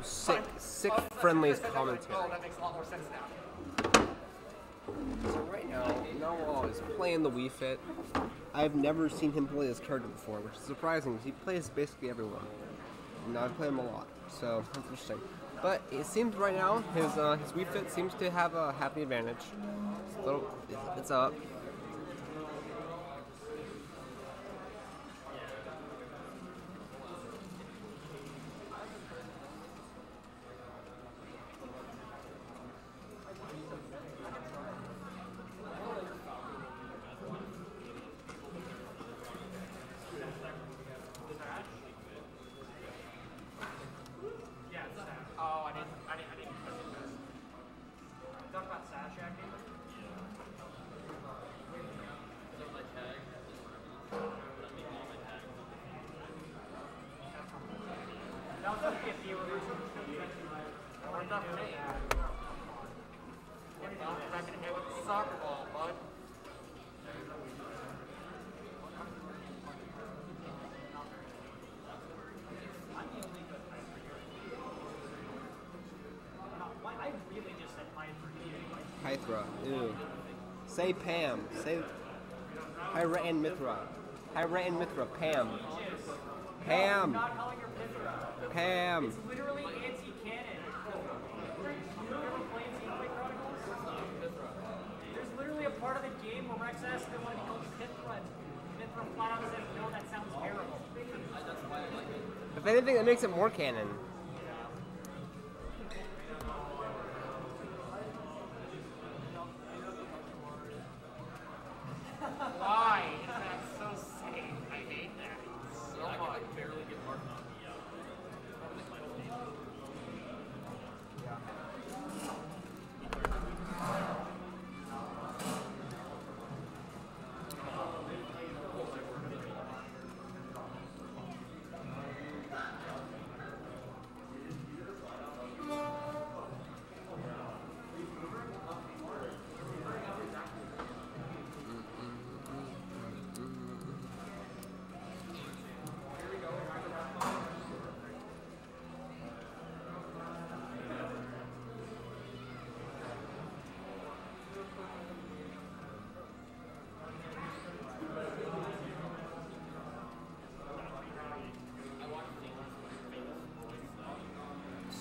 just sick friendlies commentary. That makes a lot more sense now. So right now, Noel is playing the Wii Fit. I've never seen him play this character before, which is surprising. He plays basically everyone. Now I play him a lot, so that's interesting. But it seems right now his Wii Fit seems to have a happy advantage. So it's up. Pithra. Ew. Say Pam. Say Pyra and Mythra. Pyra and Mythra. Pam. Pam. No, not calling her Pithra. Pam. It's literally anti-canon. You ever play Antiquity Chronicles? There's literally a part of the game where Rex asks they want to be called Pithra. Mythra flat out says, no, that sounds terrible. If anything, that makes it more canon.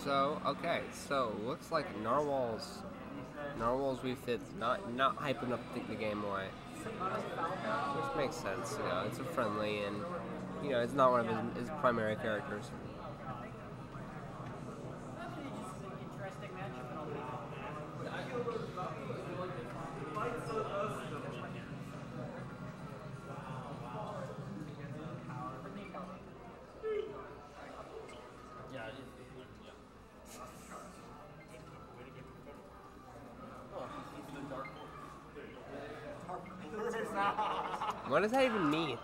So, okay, so looks like Narwhal's Wii Fit's not hyping up the game away. Which makes sense, you know, it's a friendly and, you know, it's not one of his primary characters. What does that even mean?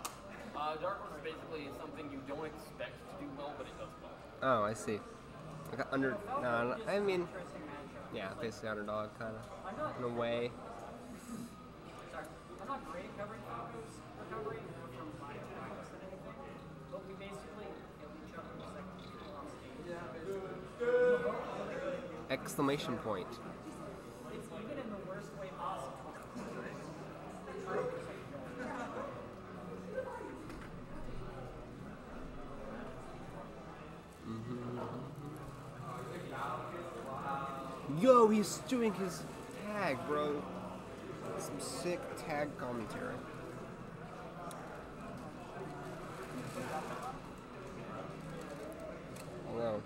Dark horse is basically something you don't expect to do well, but it does well. Oh, I see. Like under, no, I mean, yeah, basically underdog kind of in a way. Sorry, I'm not great at covering Falco's recovery from my attacks and anything, but we basically kill each other in the second. Exclamation point. It's even in the worst way possible. Yo, he's doing his tag, bro. Some sick tag commentary. Wow.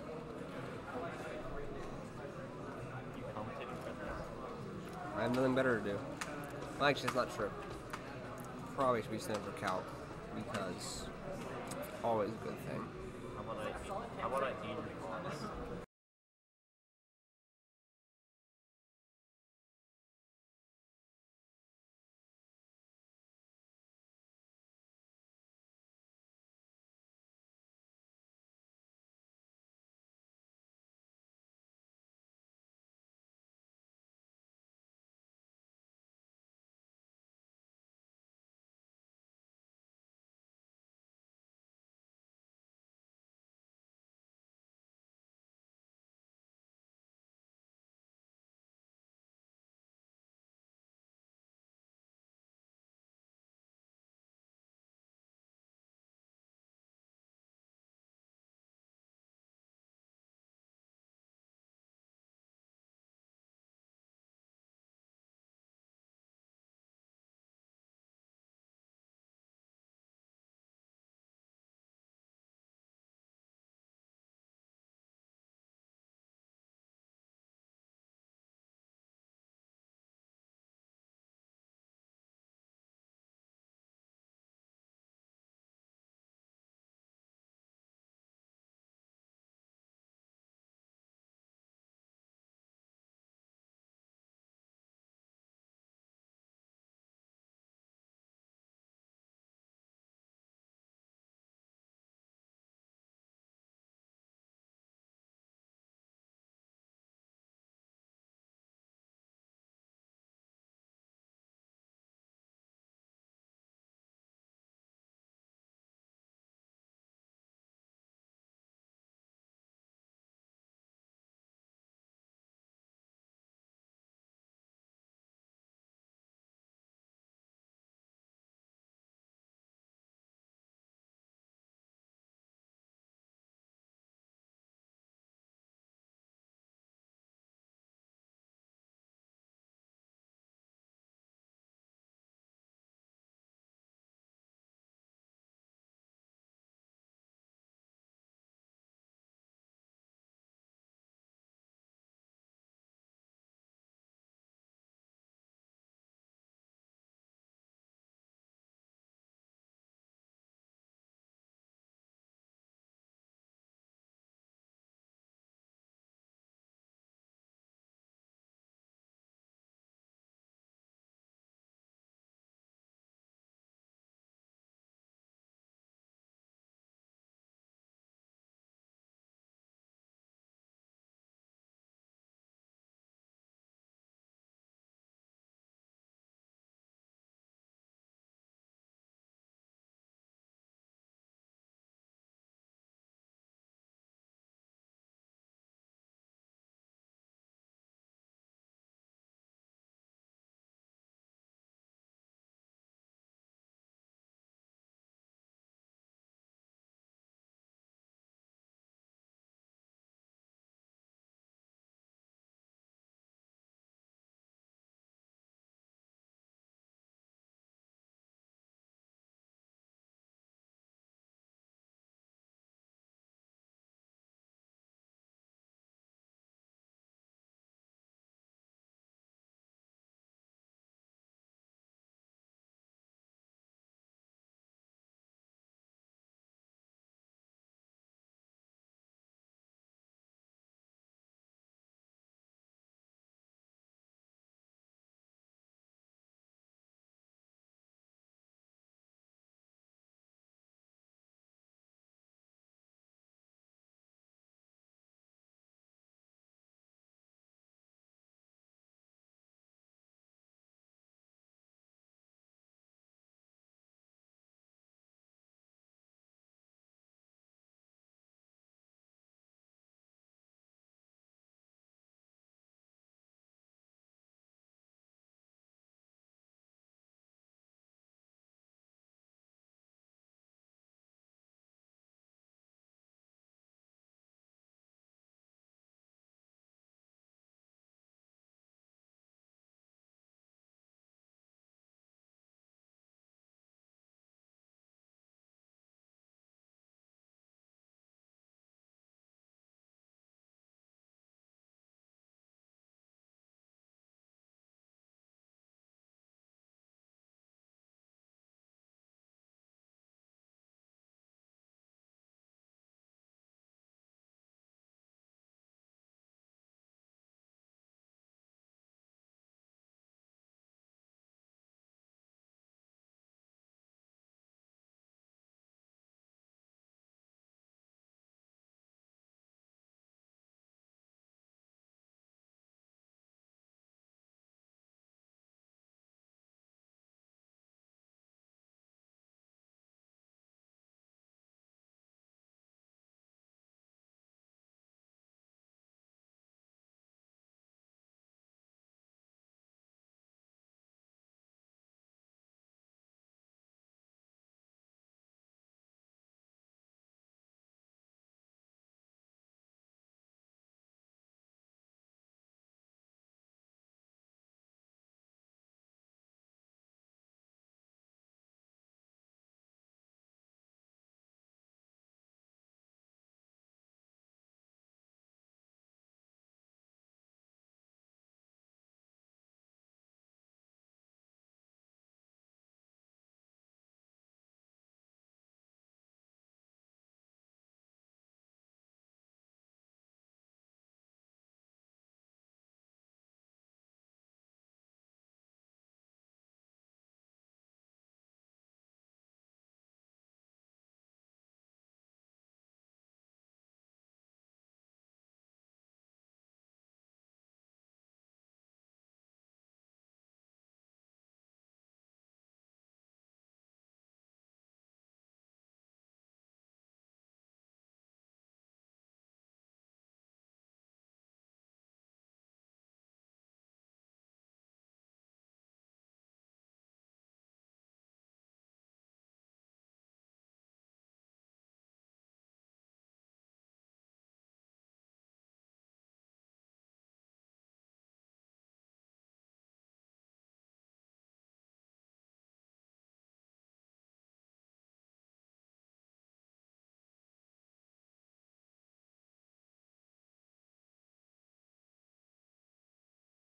I have nothing better to do. Well, actually, it's not true. Probably should be sent for calc because it's always a good thing. I want to eat.